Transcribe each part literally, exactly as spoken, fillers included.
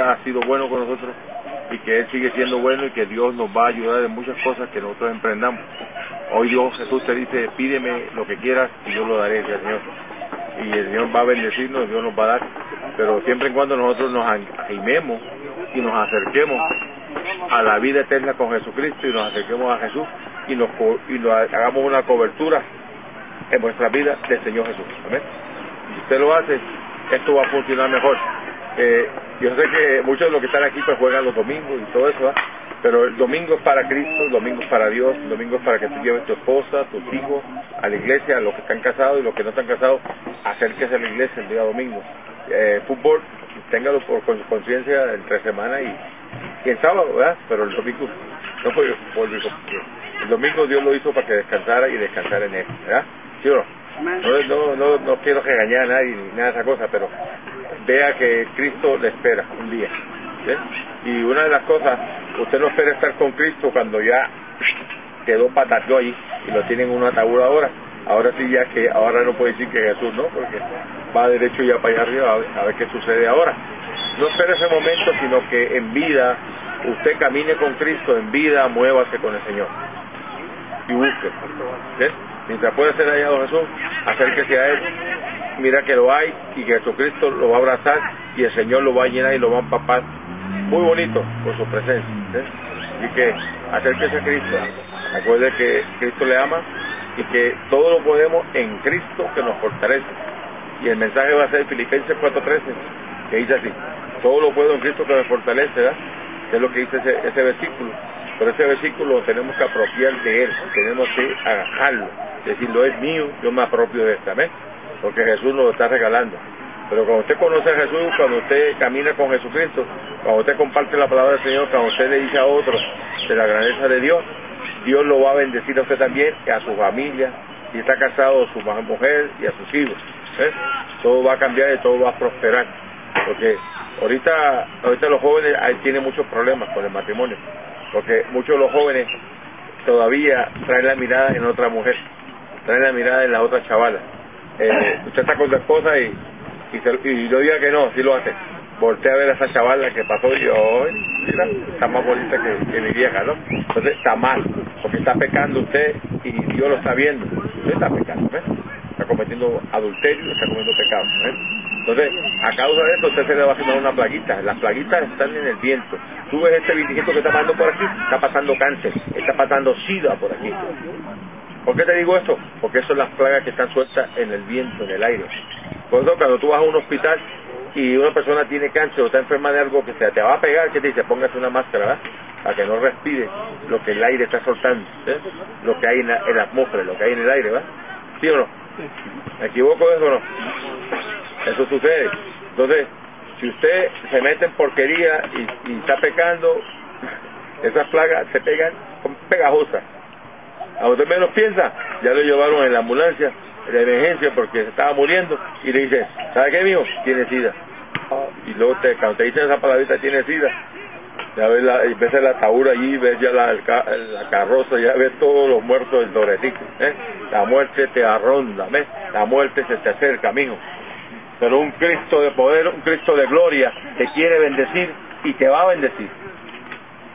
vida ha sido bueno con nosotros y que Él sigue siendo bueno y que Dios nos va a ayudar en muchas cosas que nosotros emprendamos. Hoy Dios, Jesús te dice, pídeme lo que quieras y yo lo daré, al Señor. Y el Señor va a bendecirnos, Dios nos va a dar, pero siempre y cuando nosotros nos animemos y nos acerquemos a la vida eterna con Jesucristo y nos acerquemos a Jesús y nos y nos hagamos una cobertura en nuestra vida del Señor Jesús. Amén. Si usted lo hace, esto va a funcionar mejor. Eh, yo sé que muchos de los que están aquí pues juegan los domingos y todo eso, ¿eh? Pero el domingo es para Cristo, el domingo es para Dios, el domingo es para que tú lleves tu esposa, tus hijos a la iglesia, a los que están casados y los que no están casados, acérquese a la iglesia el día domingo. Eh, fútbol, téngalo por, con su conciencia entre semana y, y el sábado, ¿verdad? Pero el domingo, no fue el domingo Dios lo hizo para que descansara y descansara en Él, ¿verdad? ¿Sí o no? No, no, no, no quiero regañar a nadie ni nada de esa cosa, pero vea que Cristo le espera un día, ¿sí? Y una de las cosas, usted no espera estar con Cristo cuando ya quedó patató ahí y lo tienen en un ataúd ahora. Ahora sí, ya que ahora no puede decir que Jesús no, porque va derecho ya para allá arriba a ver, a ver qué sucede ahora. No espera ese momento, sino que en vida usted camine con Cristo, en vida muévase con el Señor y busque, ¿sí? Mientras pueda ser hallado Jesús, acérquese a Él, mira que lo hay y que Jesucristo lo va a abrazar y el Señor lo va a llenar y lo va a empapar muy bonito por su presencia, ¿sí? Así que acérquese a Cristo, acuerde que Cristo le ama y que todo lo podemos en Cristo que nos fortalece. Y el mensaje va a ser Filipenses cuatro trece, que dice así, todo lo puedo en Cristo que me fortalece, ¿verdad? Que es lo que dice ese, ese versículo. Pero ese versículo lo tenemos que apropiar de Él, tenemos que agarrarlo, decirlo es mío, yo me apropio de esta, ¿ves? Porque Jesús nos lo está regalando. Pero cuando usted conoce a Jesús, cuando usted camina con Jesucristo, cuando usted comparte la palabra del Señor, cuando usted le dice a otros de la grandeza de Dios, Dios lo va a bendecir a usted también, a su familia, si está casado, a su mujer y a sus hijos, ¿ves? Todo va a cambiar y todo va a prosperar, porque ahorita ahorita los jóvenes ahí tienen muchos problemas con el matrimonio, porque muchos de los jóvenes todavía traen la mirada en otra mujer, traen la mirada en la otra chavala. Eh, usted está con su esposa y y, se, y no diga que no, sí lo hace. Voltea a ver a esa chavala que pasó y hoy mira, está más bonita que, que mi vieja, ¿no? Entonces está mal, porque está pecando usted y Dios lo está viendo. Usted está pecando, ¿ves? Está cometiendo adulterio, está cometiendo pecado, ¿ves? Entonces, a causa de esto, usted se le va a generar una plaguita. Las plaguitas están en el viento. Tú ves este viejito que está pasando por aquí, está pasando cáncer, está pasando sida por aquí. ¿Por qué te digo esto? Porque son las plagas que están sueltas en el viento, en el aire. Por eso, cuando tú vas a un hospital y una persona tiene cáncer o está enferma de algo que se te va a pegar, ¿qué te dice? Póngase una máscara, ¿verdad? Para que no respire lo que el aire está soltando, ¿eh? Lo que hay en la, en la atmósfera, lo que hay en el aire, ¿verdad? ¿Sí o no? ¿Me equivoco de eso o no? Eso sucede. Entonces, si usted se mete en porquería y, y está pecando, esas plagas se pegan, son pegajosas. A usted menos piensa, ya lo llevaron en la ambulancia de emergencia porque se estaba muriendo y le dicen, ¿sabe qué, mijo? Tiene sida. Y luego te, cuando te dicen esa palabrita, tiene sida, ya ves, la, ves el ataúd allí, ves ya la, la carroza, ya ves todos los muertos del Doretico, ¿eh? La muerte te arronda, ¿ves? La muerte se te acerca, mijo. Pero un Cristo de poder, un Cristo de gloria, te quiere bendecir y te va a bendecir.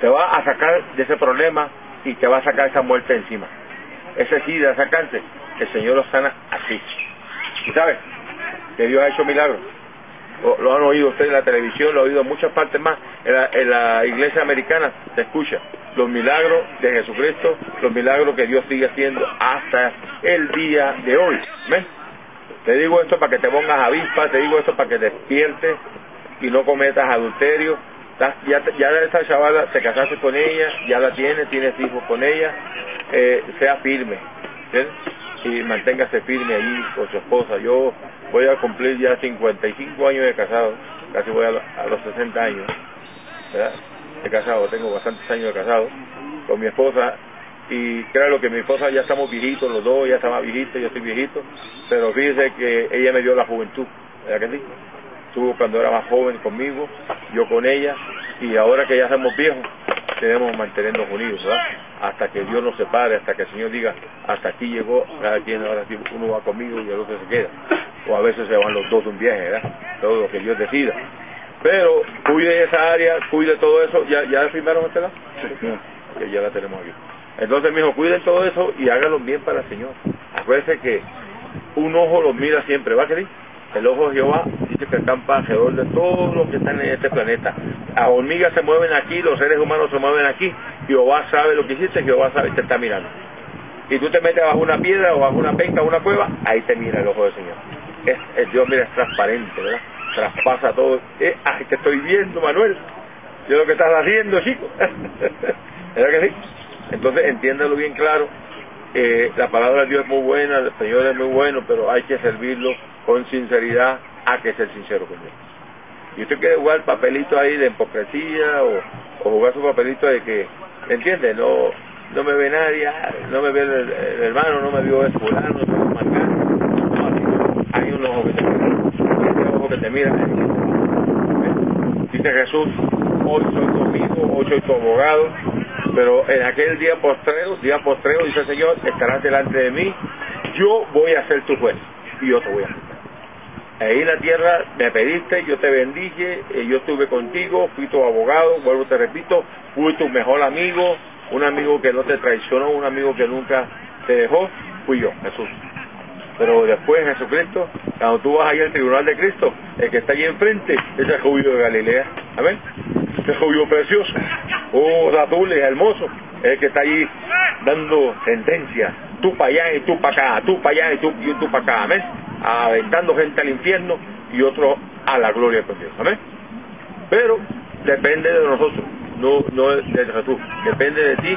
Te va a sacar de ese problema y te va a sacar esa muerte encima. Ese sida, esa cáncer, el Señor lo sana así. ¿Y sabes? Que Dios ha hecho milagros. O, lo han oído ustedes en la televisión, lo han oído en muchas partes más. En la, en la iglesia americana se escucha los milagros de Jesucristo, los milagros que Dios sigue haciendo hasta el día de hoy. ¿Ven? Te digo esto para que te pongas avispa, te digo esto para que despiertes y no cometas adulterio. Ya, ya esa chavala, te casaste con ella, ya la tienes, tienes hijos con ella. Eh, sea firme, ¿sí? Y manténgase firme allí con su esposa. Yo voy a cumplir ya cincuenta y cinco años de casado, casi voy a, lo, a los sesenta años, ¿verdad? De casado, tengo bastantes años de casado con mi esposa. Y claro que mi esposa ya estamos viejitos los dos, ya estaba viejita, yo estoy viejito, pero fíjese que ella me dio la juventud, ¿verdad que sí? Estuvo cuando era más joven conmigo, yo con ella, y ahora que ya somos viejos, tenemos mantenernos unidos, ¿verdad? Hasta que Dios nos separe, hasta que el Señor diga, hasta aquí llegó, cada quien ahora uno va conmigo y el otro se queda, o a veces se van los dos de un viaje, ¿verdad? Todo lo que Dios decida. pero cuide esa área, cuide todo eso. ¿Ya, ya firmaron este lado? Sí. Okay, ya la tenemos aquí. Entonces, mijo, cuiden todo eso y háganlo bien para el Señor. Acuérdense que un ojo los mira siempre, ¿va, querido? El ojo de Jehová dice que acampa alrededor de todos los que están en este planeta. Las hormigas se mueven aquí, los seres humanos se mueven aquí. Jehová sabe lo que hiciste, Jehová sabe, te está mirando. Y tú te metes bajo una piedra o bajo una penca o una cueva, ahí te mira el ojo del Señor. Es, el Dios, mira, es transparente, ¿verdad? Traspasa todo. Eh, ¡Ay, te estoy viendo, Manuel! Yo lo que estás haciendo, chico. ¿Verdad que sí? Entonces, entiéndalo bien claro. Eh, la palabra de Dios es muy buena, el Señor es muy bueno, pero hay que servirlo con sinceridad. Hay que ser sincero con Dios. Y usted quiere jugar papelito ahí de hipocresía o, o jugar su papelito de que, ¿entiende? No, no me ve nadie, no me ve el, el hermano, no me vio el fulano, no me vio marcar. No, hay un ojo que te mira. Este ojo que te mira. ¿Eh? Dice Jesús, hoy soy tu amigo, hoy soy tu abogado. Pero en aquel día postrero, día postrero, dice el Señor, estarás delante de mí, yo voy a ser tu juez, y yo te voy a juzgar. Ahí en la tierra me pediste, yo te bendije, yo estuve contigo, fui tu abogado, vuelvo te repito, fui tu mejor amigo, un amigo que no te traicionó, un amigo que nunca te dejó, fui yo, Jesús. Pero después Jesucristo, cuando tú vas ahí al tribunal de Cristo, el que está allí enfrente es el judío de Galilea, amén. El judío precioso, oh Ratule, hermoso, el que está allí dando sentencia, tú para allá y tú para acá, tú para allá y tú, y tú para acá, amén, aventando gente al infierno y otro a la gloria de Dios, amén. Pero depende de nosotros, no, no de Jesús, depende de ti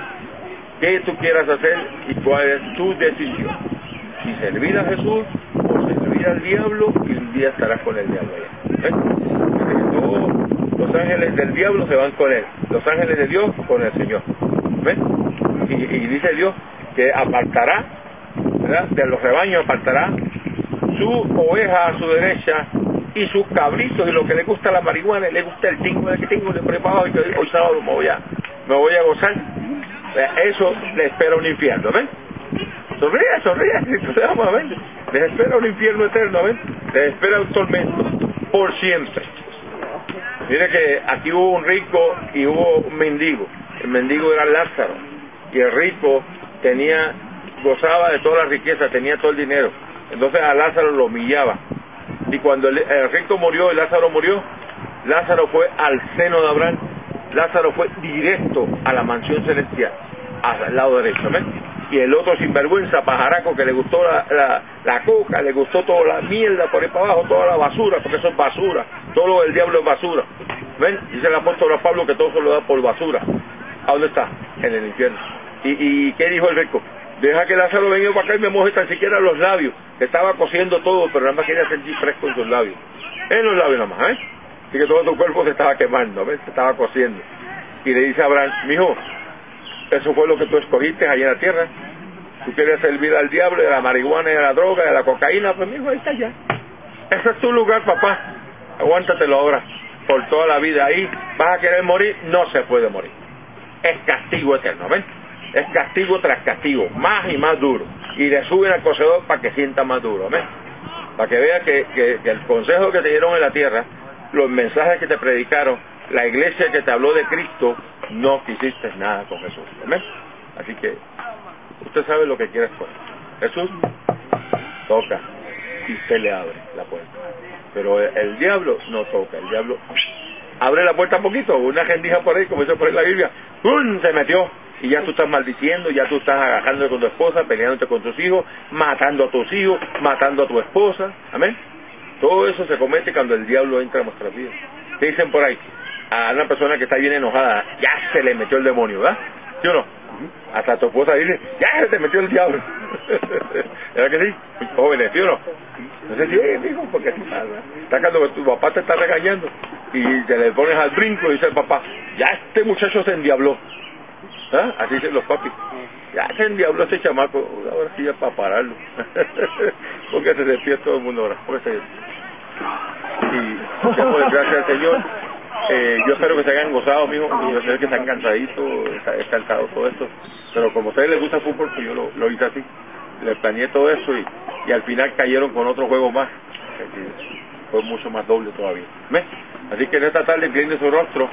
qué tú quieras hacer y cuál es tu decisión, si servir a Jesús o servir al diablo, y un día estarás con el diablo allá, amén. Los ángeles del diablo se van con él, los ángeles de Dios con el Señor. ¿Ven? Y, y dice Dios que apartará, ¿verdad?, de los rebaños, apartará su oveja a su derecha y sus cabritos y lo que le gusta la marihuana y le gusta el tingo de que tengo le preparo y que hoy sábado me voy a, me voy a gozar. Eso le espera un infierno, ¿ven? Sonríe, sonríe, vamos a ver. Les espera un infierno eterno, ¿ven? Les espera un tormento por siempre. Mire que aquí hubo un rico y hubo un mendigo. El mendigo era Lázaro. Y el rico tenía, gozaba de toda la riqueza, tenía todo el dinero. Entonces a Lázaro lo humillaba. Y cuando el, el rico murió y Lázaro murió, Lázaro fue al seno de Abraham. Lázaro fue directo a la mansión celestial, al lado derecho. ¿Ven? Y el otro sinvergüenza, pajaraco, que le gustó la, la, la coca, le gustó toda la mierda por ahí para abajo, toda la basura, porque eso es basura, todo lo del diablo es basura. ¿Ven? Dice el apóstol Pablo que todo eso lo da por basura. ¿A dónde está? En el infierno. ¿Y, y qué dijo el rico? Deja que Lázaro venga para acá y me moje tan siquiera los labios. Estaba cociendo todo, pero nada más quería sentir fresco en sus labios. En los labios nada más, ¿eh? Así que todo su cuerpo se estaba quemando, ¿ves? Se estaba cociendo. Y le dice a Abraham, mijo, eso fue lo que tú escogiste allá en la tierra. Tú quieres servir al diablo, de la marihuana, de la droga, de la cocaína. Pues, mijo, ahí está ya. Ese es tu lugar, papá. Aguántatelo ahora. Por toda la vida ahí. ¿Vas a querer morir? No se puede morir. Es castigo eterno, ¿ven? Es castigo tras castigo. Más y más duro. Y le suben al cocedor para que sienta más duro, ¿ven? Para que vea que, que, que el consejo que te dieron en la tierra, los mensajes que te predicaron, la iglesia que te habló de Cristo, no quisiste nada con Jesús. ¿Amén? Así que usted sabe lo que quiere hacer. Jesús toca y usted le abre la puerta. Pero el, el diablo no toca. El diablo abre la puerta un poquito. Una gendija por ahí, como dice por ahí la Biblia. ¡Pum! Se metió. Y ya tú estás maldiciendo, ya tú estás agarrándote con tu esposa, peleándote con tus hijos, matando a tus hijos, matando a tu esposa. ¿Amén? Todo eso se comete cuando el diablo entra a nuestras vidas. Te dicen por ahí a una persona que está bien enojada, ya se le metió el demonio, ¿verdad? ¿Sí o no? Hasta tu esposa dice, ya se te metió el diablo. ¿Verdad que sí? Jóvenes, ¿sí o no? No sé si es, hijo, porque está cuando tu papá te está regañando y te le pones al brinco y dice el papá, ya este muchacho se endiabló. ¿Ah? Así dicen los papis. Ya se endiabló este chamaco, ahora sí ya para pararlo. Porque se despierta todo el mundo ahora. Porque se... Y por desgracia al Señor, Eh, yo espero que se hayan gozado, mijo. Yo espero que están cansaditos, está cansado todo esto. Pero como a ustedes les gusta el fútbol, pues yo lo, lo hice así. Les planeé todo eso y, y al final cayeron con otro juego más. Fue mucho más doble todavía. ¿Ves? Así que en esta tarde incline su rostro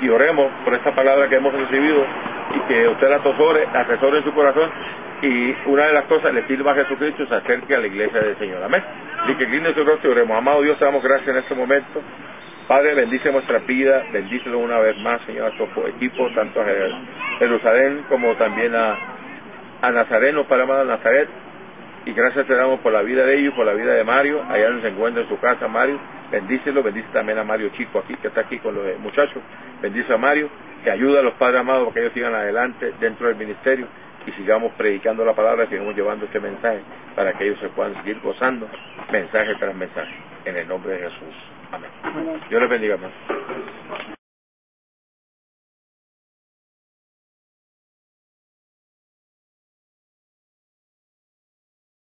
y oremos por esta palabra que hemos recibido, y que usted la atesore, atesore en su corazón, y una de las cosas le sirva a Jesucristo, se acerque a la iglesia del Señor. Amén. Así que incline su rostro y oremos. Amado Dios, te damos gracias en este momento. Padre, bendice nuestra vida, bendícelo una vez más, Señor, a tu equipo, tanto a Jerusalén como también a, a Nazareno, Padre amado, Nazaret. Y gracias te damos por la vida de ellos, por la vida de Mario, allá nos encuentra en su casa, Mario. Bendícelo, bendice también a Mario Chico aquí, que está aquí con los muchachos. Bendice a Mario, que ayuda a los padres amados, que ellos sigan adelante dentro del ministerio y sigamos predicando la palabra, sigamos llevando este mensaje para que ellos se puedan seguir gozando, mensaje tras mensaje, en el nombre de Jesús. Amén. Dios les bendiga, hermano.